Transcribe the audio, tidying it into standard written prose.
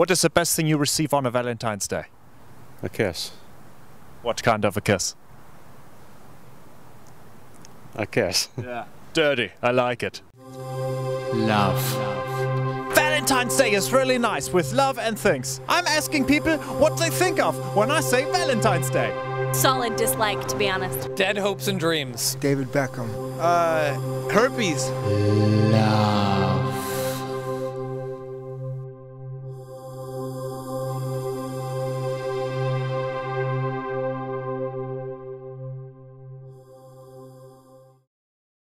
What is the best thing you receive on a Valentine's Day? A kiss. What kind of a kiss? A kiss. Yeah. Dirty. I like it. Love. Valentine's Day is really nice with love and things. I'm asking people what they think of when I say Valentine's Day. Solid dislike, to be honest. Dead hopes and dreams. David Beckham. Herpes. Love.